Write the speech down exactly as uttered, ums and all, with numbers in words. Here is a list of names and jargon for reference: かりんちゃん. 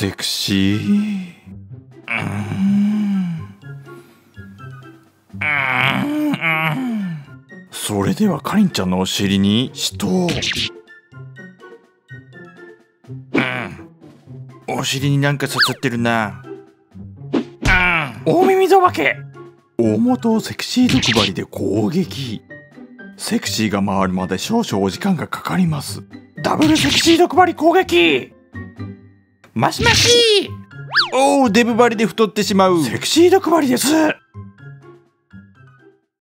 セクシー。それではかりんちゃんのお尻に人を、うん、お尻になんか刺さってるな、うん、大耳ゾバケ。大元をセクシー毒針で攻撃。セクシーが回るまで少々お時間がかかります。ダブルセクシー毒針攻撃。マシマシー。おお、デブ針で太ってしまう。セクシー毒針です。